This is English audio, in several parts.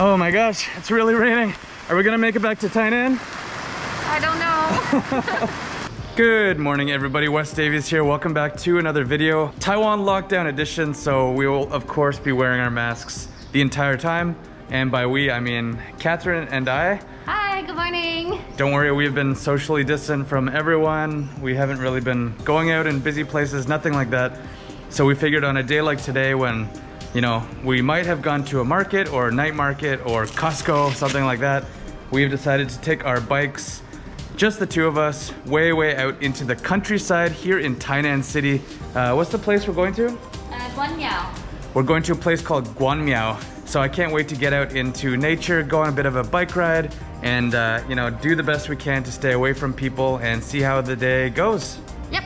Oh my gosh, it's really raining. Are we gonna make it back to Tainan? I don't know. Good morning everybody, Wes Davies here. Welcome back to another video. Taiwan lockdown edition, so we will of course be wearing our masks the entire time. And by we, I mean Katherine and I. Hi, good morning. Don't worry, we've been socially distant from everyone. We haven't really been going out in busy places, nothing like that. So we figured on a day like today when, you know, we might have gone to a market or a night market or Costco, something like that. We've decided to take our bikes, just the two of us, way out into the countryside here in Tainan City. What's the place we're going to? Guanmiao. We're going to a place called Guanmiao. So I can't wait to get out into nature, go on a bit of a bike ride, and you know, do the best we can to stay away from people and see how the day goes. Yep.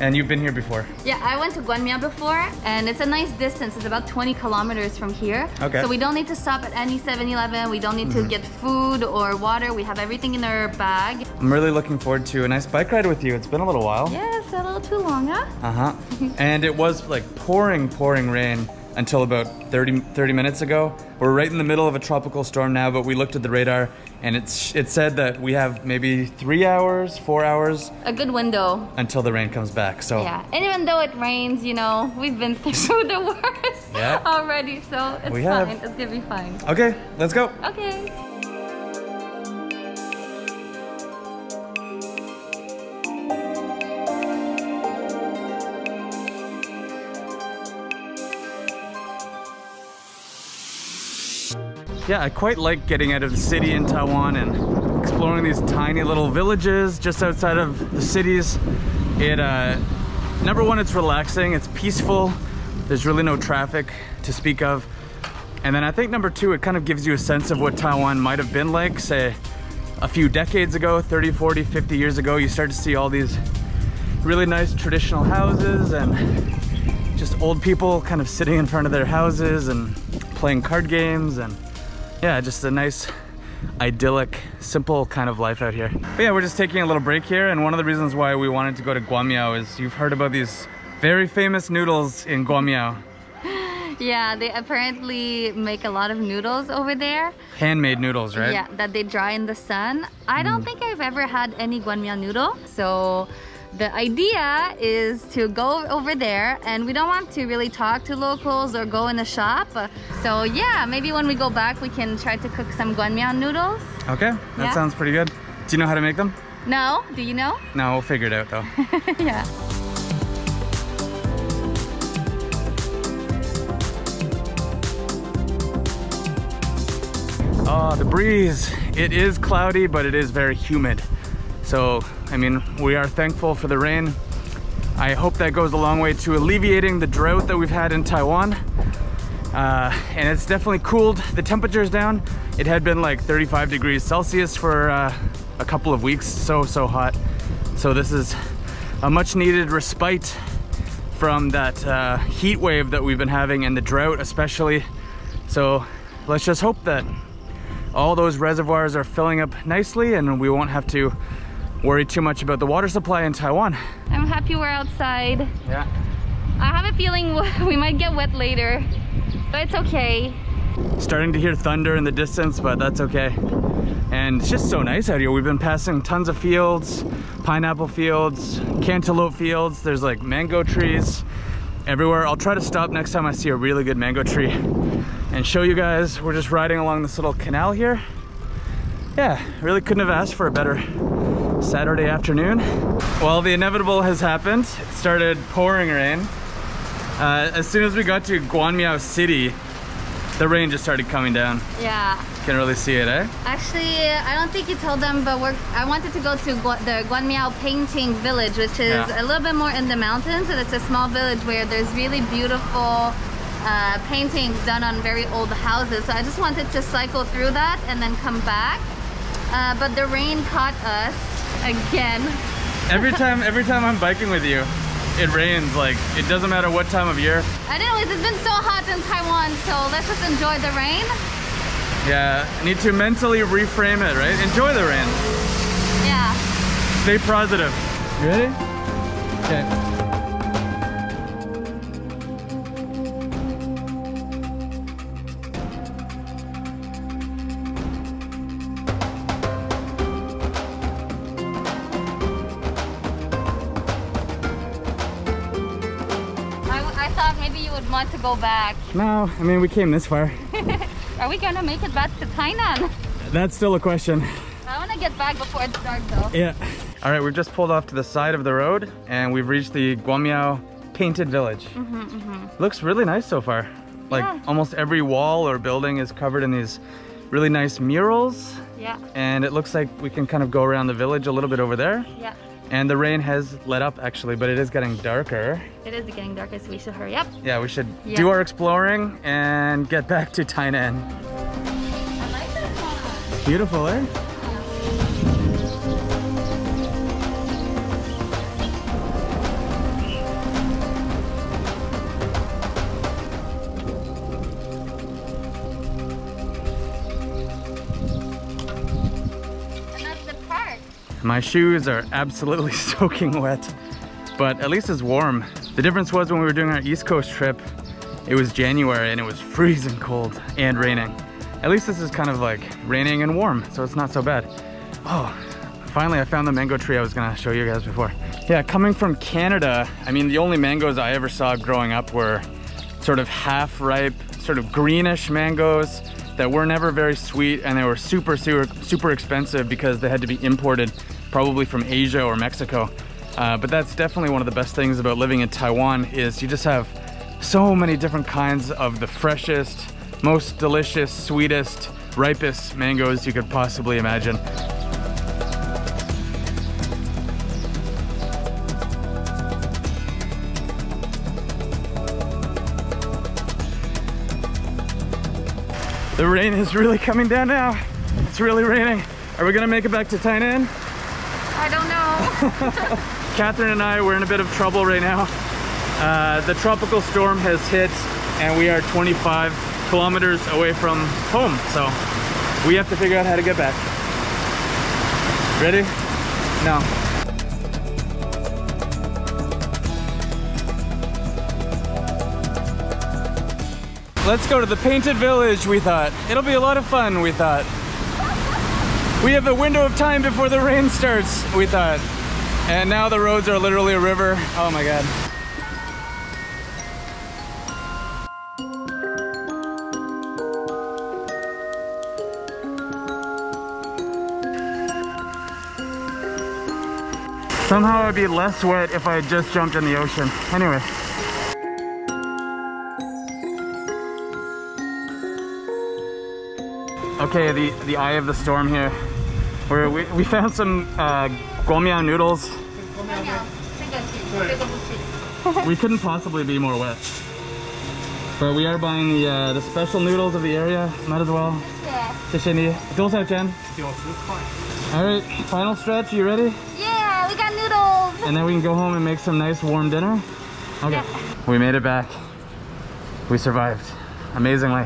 And you've been here before? Yeah, I went to Guanmiao before, and it's a nice distance. It's about 20 kilometers from here. Okay. So we don't need to stop at any 7-Eleven. We don't need to get food or water. We have everything in our bag. I'm really looking forward to a nice bike ride with you. It's been a little while. Yes, a little too long, huh? Uh-huh. And it was like pouring rain until about 30 minutes ago. We're right in the middle of a tropical storm now, but we looked at the radar and it said that we have maybe 3 hours, 4 hours. A good window. Until the rain comes back, so. Yeah, and even though it rains, you know, we've been through the worst already, so it's fine, it's gonna be fine. Okay, let's go. Okay. Yeah, I quite like getting out of the city in Taiwan and exploring these tiny little villages just outside of the cities. It, number one, it's relaxing, it's peaceful, there's really no traffic to speak of. And then I think number two, it kind of gives you a sense of what Taiwan might have been like, say, a few decades ago, 30, 40, 50 years ago. You start to see all these really nice traditional houses and just old people kind of sitting in front of their houses and playing card games and yeah, just a nice, idyllic, simple kind of life out here. But yeah, we're just taking a little break here, and one of the reasons why we wanted to go to Guanmiao is you've heard about these very famous noodles in Guanmiao. Yeah, they apparently make a lot of noodles over there. Handmade noodles, right? Yeah, that they dry in the sun. I don't think I've ever had any Guanmiao noodle, so the idea is to go over there, and we don't want to really talk to locals or go in a shop. So yeah, maybe when we go back, we can try to cook some Guanmiao noodles. Okay, that sounds pretty good. Do you know how to make them? No, do you know? No, we'll figure it out though. Yeah. Oh, the breeze. It is cloudy, but it is very humid. So, I mean, we are thankful for the rain. I hope that goes a long way to alleviating the drought that we've had in Taiwan. And it's definitely cooled the temperatures down. It had been like 35 degrees Celsius for a couple of weeks, so hot. So this is a much needed respite from that heat wave that we've been having and the drought especially. So let's just hope that all those reservoirs are filling up nicely and we won't have to worry too much about the water supply in Taiwan. I'm happy we're outside. Yeah. I have a feeling we might get wet later, but it's okay. Starting to hear thunder in the distance, but that's okay. And it's just so nice out here. We've been passing tons of fields, pineapple fields, cantaloupe fields. There's like mango trees everywhere. I'll try to stop next time I see a really good mango tree and show you guys. We're just riding along this little canal here. Yeah, really couldn't have asked for a better Saturday afternoon. Well, the inevitable has happened. It started pouring rain. As soon as we got to Guanmiao City, the rain just started coming down. Yeah. Can't really see it, eh? Actually, I don't think you told them, but I wanted to go to the Guanmiao Painted Village, which is a little bit more in the mountains, and it's a small village where there's really beautiful paintings done on very old houses. So I just wanted to cycle through that and then come back. But the rain caught us again. every time I'm biking with you, it rains. Like, it doesn't matter what time of year. And anyways, it's been so hot in Taiwan, so let's just enjoy the rain. Yeah, need to mentally reframe it, right? Enjoy the rain. Yeah. Stay positive. You ready? Okay. thought maybe you would want to go back. No, I mean, we came this far. Are we gonna make it back to Tainan? That's still a question. I wanna get back before it's dark though. Yeah. All right, we've just pulled off to the side of the road and we've reached the Guanmiao Painted Village. Looks really nice so far. Like almost every wall or building is covered in these really nice murals. Yeah. And it looks like we can kind of go around the village a little bit over there. Yeah. And the rain has let up actually, but it is getting darker. It is getting darker, so we should hurry up. Yeah, we should do our exploring and get back to Tainan. I like this one. Beautiful, eh? My shoes are absolutely soaking wet, but at least it's warm. The difference was when we were doing our East Coast trip, it was January and it was freezing cold and raining. At least this is kind of like raining and warm, so it's not so bad. Oh, finally I found the mango tree I was gonna show you guys before. Yeah, coming from Canada, I mean, the only mangoes I ever saw growing up were sort of half ripe, sort of greenish mangoes that were never very sweet, and they were super expensive because they had to be imported probably from Asia or Mexico. But that's definitely one of the best things about living in Taiwan is you just have so many different kinds of the freshest, most delicious, sweetest, ripest mangoes you could possibly imagine. The rain is really coming down now. It's really raining. Are we gonna make it back to Tainan? I don't know. Katherine and I, we're in a bit of trouble right now. The tropical storm has hit and we are 25 kilometers away from home. So we have to figure out how to get back. Ready? No. Let's go to the Painted Village, we thought. It'll be a lot of fun, we thought. We have a window of time before the rain starts, we thought. And now the roads are literally a river. Oh my God. Somehow I'd be less wet if I had just jumped in the ocean. Anyway. Okay, the eye of the storm here. Where we found some Guanmiao noodles. We couldn't possibly be more wet. But we are buying the special noodles of the area. Might as well. Alright, final stretch. You ready? Yeah, we got noodles. And then we can go home and make some nice warm dinner. Okay. Yeah. We made it back. We survived. Amazingly.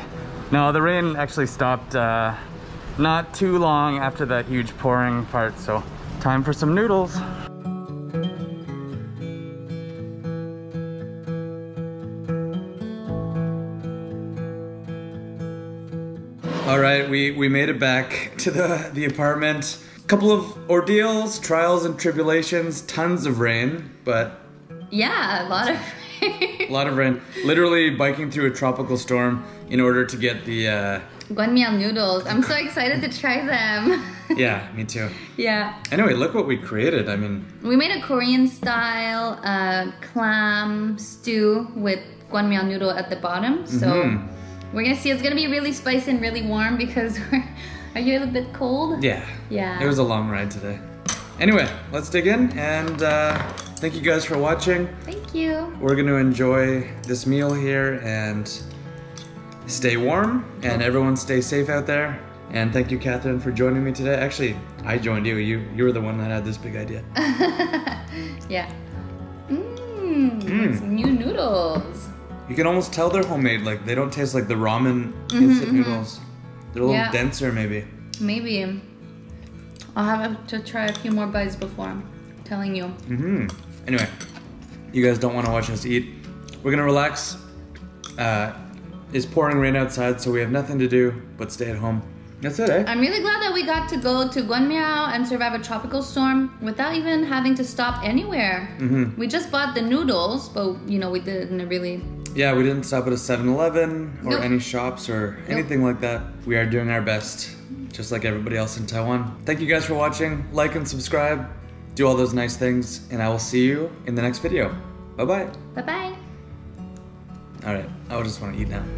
No, the rain actually stopped not too long after that huge pouring part, so time for some noodles. All right, we made it back to the apartment. Couple of ordeals, trials and tribulations, tons of rain, but... Yeah, a lot of a lot of rain. Literally biking through a tropical storm in order to get the... Guanmiao noodles. I'm so excited to try them. Yeah, me too. Yeah. Anyway, look what we created. I mean... We made a Korean-style clam stew with Guanmiao noodle at the bottom. So we're going to see. It's going to be really spicy and really warm because we're... Are you a little bit cold? Yeah. Yeah. It was a long ride today. Anyway, let's dig in and... Thank you guys for watching. Thank you. We're going to enjoy this meal here and stay warm, and everyone stay safe out there. And thank you, Katherine, for joining me today. Actually, I joined you. You were the one that had this big idea. Yeah. It's new noodles. You can almost tell they're homemade. Like, they don't taste like the ramen instant noodles. They're a little denser, maybe. Maybe. I'll have to try a few more bites before I'm telling you. Anyway, you guys don't want to watch us eat. We're gonna relax. It's pouring rain outside, so we have nothing to do but stay at home. That's it, eh? I'm really glad that we got to go to Guanmiao and survive a tropical storm without even having to stop anywhere. We just bought the noodles, but you know, we didn't really Yeah, we didn't stop at a 7-Eleven or any shops or anything like that. We are doing our best, just like everybody else in Taiwan. Thank you guys for watching. Like and subscribe. Do all those nice things. And I will see you in the next video. Bye-bye. Bye-bye. All right, I just want to eat now.